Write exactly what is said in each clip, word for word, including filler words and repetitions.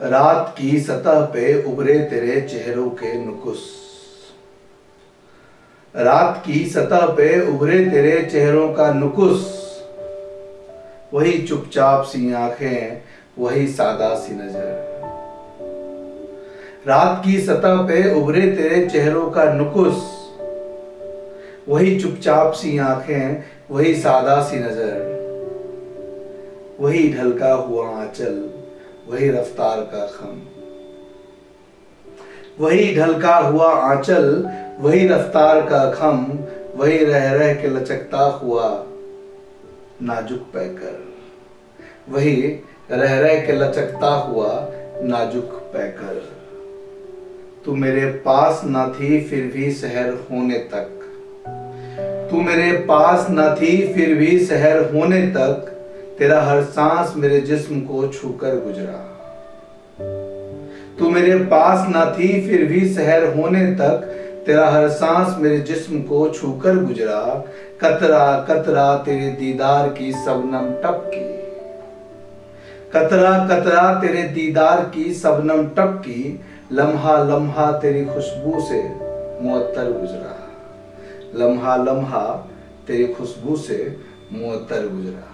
रात की सतह पे उभरे तेरे चेहरों के नुकुस। रात की सतह पे उभरे तेरे चेहरों का नुकुस, वही चुपचाप सी आंखें, वही सादा सी नजर। रात की सतह पे उभरे तेरे चेहरों का नुकुस, वही चुपचाप सी आंखें, वही सादा सी नजर, वही ढलका हुआ आंचल, वही रफ्तार का खम। वही ढलका हुआ आंचल, वही रफ्तार का खम, वही रह रह के लचकता हुआ नाजुक पैकर। वही रह रह के लचकता हुआ नाजुक पैकर। तू मेरे पास ना थी फिर भी शहर होने तक। तू मेरे पास ना थी फिर भी शहर होने तक, तेरा हर सांस मेरे जिस्म को छूकर गुजरा। तू मेरे पास ना थी फिर भी शहर होने तक, तेरा हर सांस मेरे जिस्म को छूकर गुजरा। कतरा कतरा तेरे दीदार की शबनम टपकी। कतरा कतरा तेरे दीदार की शबनम टपकी, लम्हा लम्हा तेरी खुशबू से मुअत्तर गुजरा। लम्हा लम्हा तेरी खुशबू से मुअत्तर गुजरा।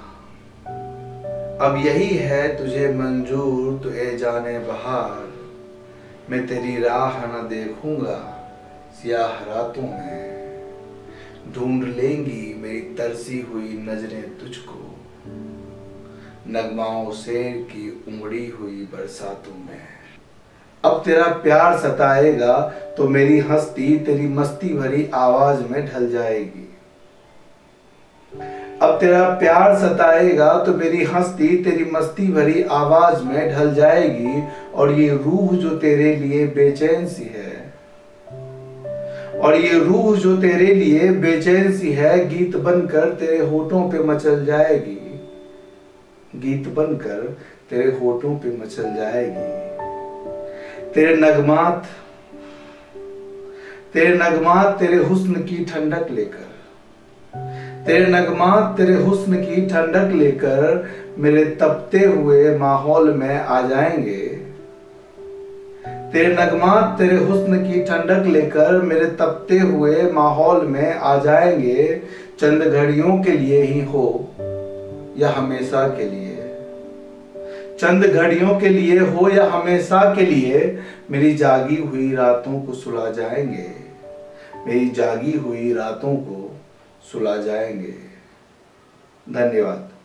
अब यही है तुझे मंजूर तो ए जाने बहार, मैं तेरी राह न देखूंगा सियाह रातों में। ढूंढ लेंगी मेरी तरसी हुई नजरें तुझको, नगमाओं शेर की उमड़ी हुई बरसातों में। अब तेरा प्यार सताएगा तो मेरी हस्ती तेरी मस्ती भरी आवाज में ढल जाएगी। अब तेरा प्यार सताएगा तो मेरी हंसती तेरी मस्ती भरी आवाज में ढल जाएगी। और ये रूह जो तेरे लिए बेचैन सी है, और ये रूह जो तेरे लिए बेचैन सी है, गीत बनकर तेरे होठों पे मचल जाएगी। गीत बनकर तेरे होठों पे मचल जाएगी। तेरे नगमात तेरे नगमात तेरे हुस्न की ठंडक लेकर, तेरे नगमात तेरे हुस्न की ठंडक लेकर, मेरे तपते हुए माहौल में आ जाएंगे। तेरे नगमात तेरे हुस्न की ठंडक लेकर, मेरे तपते हुए माहौल में आ जाएंगे। चंद घड़ियों के लिए ही हो या हमेशा के लिए, चंद घड़ियों के लिए हो या हमेशा के लिए, मेरी जागी हुई रातों को सुला जाएंगे। मेरी जागी हुई रातों को सुला जाएंगे। धन्यवाद।